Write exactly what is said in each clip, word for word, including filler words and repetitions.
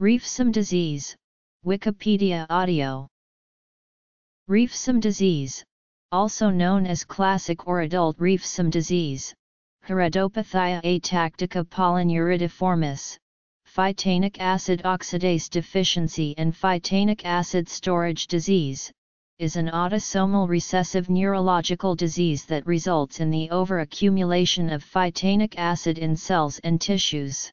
Refsum disease, Wikipedia audio. Refsum disease, also known as classic or adult Refsum disease, heredopathia atactica polynuridiformis, phytanic acid oxidase deficiency and phytanic acid storage disease, is an autosomal recessive neurological disease that results in the overaccumulation of phytanic acid in cells and tissues.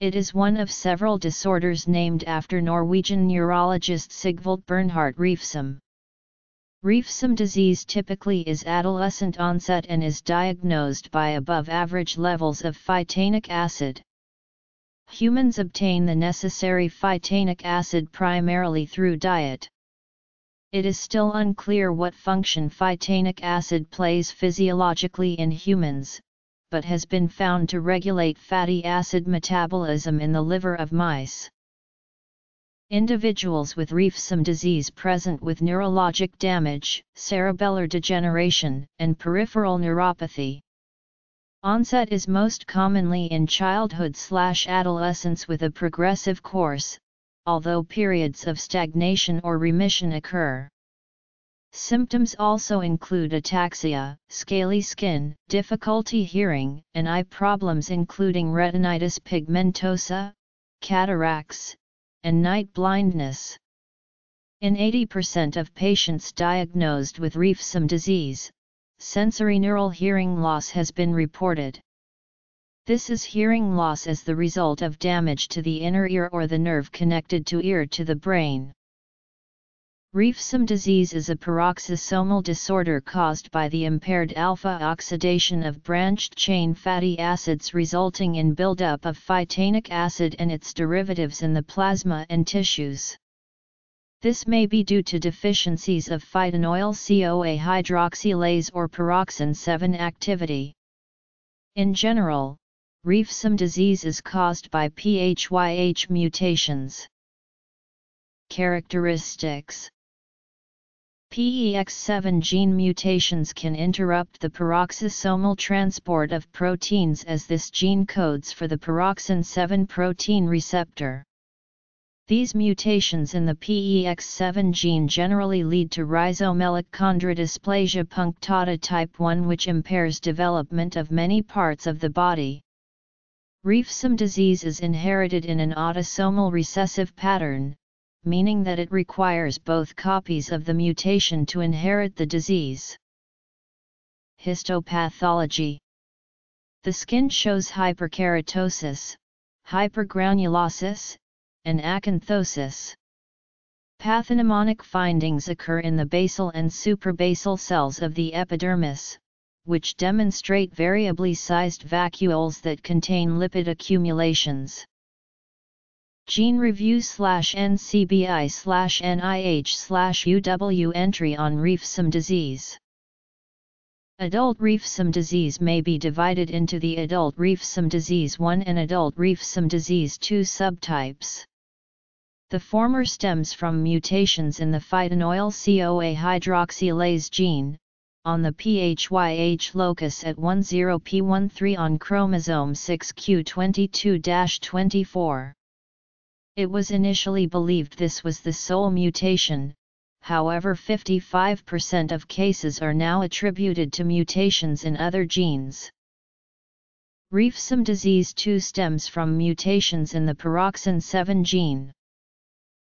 It is one of several disorders named after Norwegian neurologist Sigvald Bernhardt Refsum. Refsum disease typically is adolescent onset and is diagnosed by above average levels of phytanic acid. Humans obtain the necessary phytanic acid primarily through diet. It is still unclear what function phytanic acid plays physiologically in humans, but has been found to regulate fatty acid metabolism in the liver of mice. Individuals with Refsum disease present with neurologic damage, cerebellar degeneration, and peripheral neuropathy. Onset is most commonly in childhood/adolescence with a progressive course, although periods of stagnation or remission occur. Symptoms also include ataxia, scaly skin, difficulty hearing, and eye problems including retinitis pigmentosa, cataracts, and night blindness. In eighty percent of patients diagnosed with Refsum disease, sensorineural hearing loss has been reported. This is hearing loss as the result of damage to the inner ear or the nerve connected to ear to the brain. Refsum disease is a peroxisomal disorder caused by the impaired alpha-oxidation of branched-chain fatty acids resulting in buildup of phytanic acid and its derivatives in the plasma and tissues. This may be due to deficiencies of phytanoyl-C O A hydroxylase or peroxin seven activity. In general, Refsum disease is caused by P H Y H mutations. Characteristics. P E X seven gene mutations can interrupt the peroxisomal transport of proteins as this gene codes for the peroxin seven protein receptor. These mutations in the P E X seven gene generally lead to rhizomelic chondrodysplasia punctata type one, which impairs development of many parts of the body. Refsum disease is inherited in an autosomal recessive pattern, meaning that it requires both copies of the mutation to inherit the disease. Histopathology. The skin shows hyperkeratosis, hypergranulosis, and acanthosis. Pathognomonic findings occur in the basal and suprabasal cells of the epidermis, which demonstrate variably sized vacuoles that contain lipid accumulations. Gene review slash N C B I slash N I H slash U W entry on Refsum disease. Adult Refsum disease may be divided into the adult Refsum disease one and adult Refsum disease two subtypes. The former stems from mutations in the phytanoyl-C O A hydroxylase gene, on the P H Y H locus at ten P thirteen on chromosome six Q twenty-two dash twenty-four. It was initially believed this was the sole mutation, however fifty-five percent of cases are now attributed to mutations in other genes. Refsum disease two stems from mutations in the peroxin seven gene.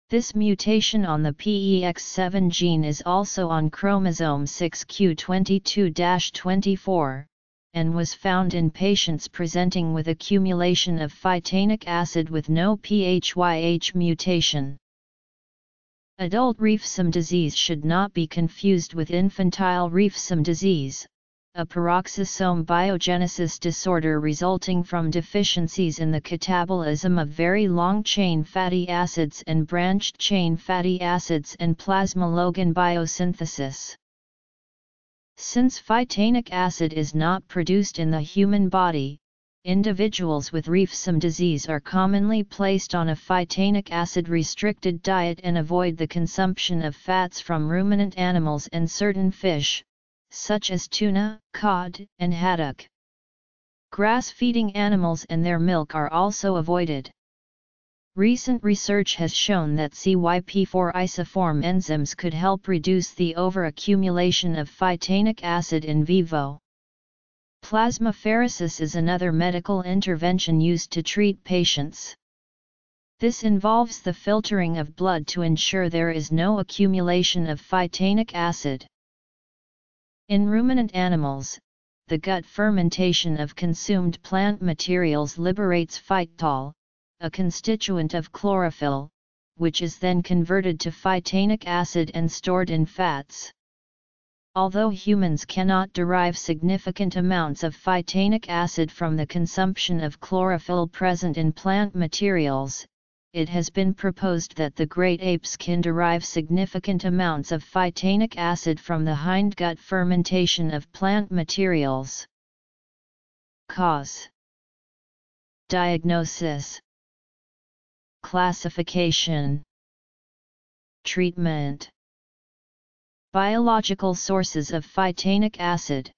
This mutation on the P E X seven gene is also on chromosome six Q twenty-two dash twenty-four. And was found in patients presenting with accumulation of phytanic acid with no P H Y H mutation. Adult Refsum disease should not be confused with infantile Refsum disease, a peroxisome biogenesis disorder resulting from deficiencies in the catabolism of very long-chain fatty acids and branched-chain fatty acids and plasmalogen biosynthesis. Since phytanic acid is not produced in the human body, individuals with Refsum disease are commonly placed on a phytanic acid-restricted diet and avoid the consumption of fats from ruminant animals and certain fish, such as tuna, cod, and haddock. Grass-feeding animals and their milk are also avoided. Recent research has shown that C Y P four isoform enzymes could help reduce the overaccumulation of phytanic acid in vivo. Plasmapheresis is another medical intervention used to treat patients. This involves the filtering of blood to ensure there is no accumulation of phytanic acid. In ruminant animals, the gut fermentation of consumed plant materials liberates phytol, a constituent of chlorophyll, which is then converted to phytanic acid and stored in fats. Although humans cannot derive significant amounts of phytanic acid from the consumption of chlorophyll present in plant materials, it has been proposed that the great apes can derive significant amounts of phytanic acid from the hindgut fermentation of plant materials. Cause. Diagnosis. Classification. Treatment. Biological sources of phytanic acid.